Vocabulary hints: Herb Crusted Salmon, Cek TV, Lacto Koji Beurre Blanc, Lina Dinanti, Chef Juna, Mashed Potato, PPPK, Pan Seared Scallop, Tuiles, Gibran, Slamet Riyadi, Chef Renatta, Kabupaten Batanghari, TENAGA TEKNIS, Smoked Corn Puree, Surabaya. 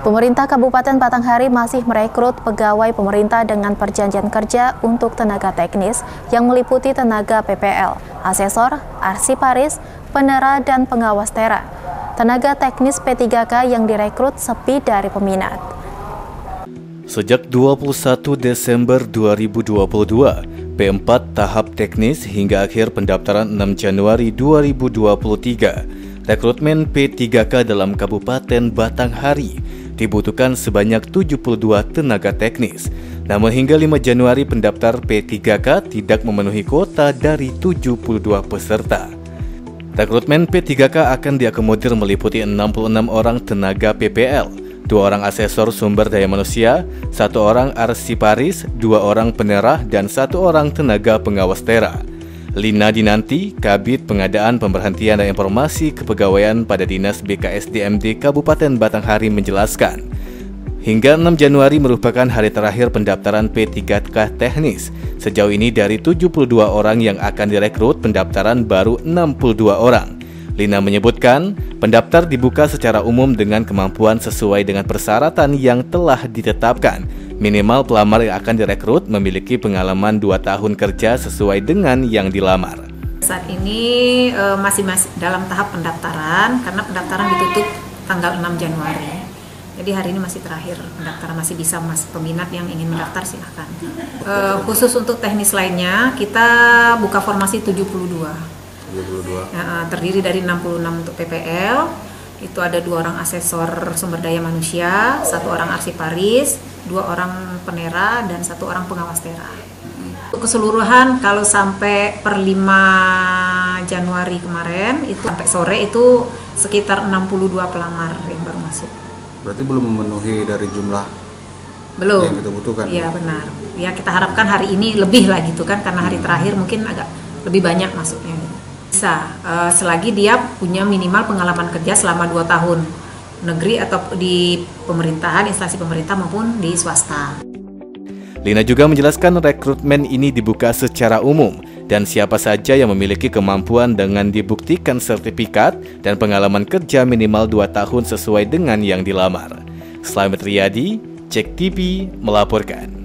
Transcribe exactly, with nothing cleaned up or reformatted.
Pemerintah Kabupaten Batanghari masih merekrut pegawai pemerintah dengan perjanjian kerja untuk tenaga teknis yang meliputi tenaga P P L, asesor, arsiparis, penera, dan pengawas tera. Tenaga teknis P tiga K yang direkrut sepi dari peminat. Sejak dua puluh satu Desember dua ribu dua puluh dua, P empat tahap teknis hingga akhir pendaftaran enam Januari dua ribu dua puluh tiga, rekrutmen P tiga K dalam Kabupaten Batanghari dibutuhkan sebanyak tujuh puluh dua tenaga teknis. Namun hingga lima Januari pendaftar P tiga K tidak memenuhi kuota dari tujuh puluh dua peserta. Rekrutmen P tiga K akan diakomodir meliputi enam puluh enam orang tenaga P P L, dua orang asesor sumber daya manusia, satu orang arsiparis, dua orang penerah, dan satu orang tenaga pengawas tera. Lina Dinanti, Kabid Pengadaan Pemberhentian dan Informasi Kepegawaian pada Dinas B K S D M Kabupaten Batanghari menjelaskan, hingga enam Januari merupakan hari terakhir pendaftaran P tiga K teknis. Sejauh ini dari tujuh puluh dua orang yang akan direkrut, pendaftaran baru enam puluh dua orang. Lina menyebutkan, pendaftar dibuka secara umum dengan kemampuan sesuai dengan persyaratan yang telah ditetapkan. Minimal pelamar yang akan direkrut memiliki pengalaman dua tahun kerja sesuai dengan yang dilamar. Saat ini e, masih, masih dalam tahap pendaftaran karena pendaftaran ditutup tanggal enam Januari. Jadi hari ini masih terakhir pendaftaran, masih bisa mas peminat yang ingin mendaftar silahkan. E, khusus untuk teknis lainnya kita buka formasi tujuh puluh dua. tujuh puluh dua. Nah, terdiri dari enam puluh enam untuk P P L, itu ada dua orang asesor sumber daya manusia, satu orang arsiparis, dua orang penera, dan satu orang pengawas tera. Untuk keseluruhan kalau sampai per lima Januari kemarin itu sampai sore itu sekitar enam puluh dua pelamar yang baru masuk. Berarti belum memenuhi dari jumlah belum yang kita butuhkan. Iya benar. Ya kita harapkan hari ini lebih lah gitu kan, karena hari terakhir mungkin agak lebih banyak masuknya. Bisa, uh, selagi dia punya minimal pengalaman kerja selama dua tahun, negeri atau di pemerintahan, instansi pemerintah maupun di swasta. Lina juga menjelaskan rekrutmen ini dibuka secara umum dan siapa saja yang memiliki kemampuan dengan dibuktikan sertifikat dan pengalaman kerja minimal dua tahun sesuai dengan yang dilamar. Slamet Riyadi, Cek T V melaporkan.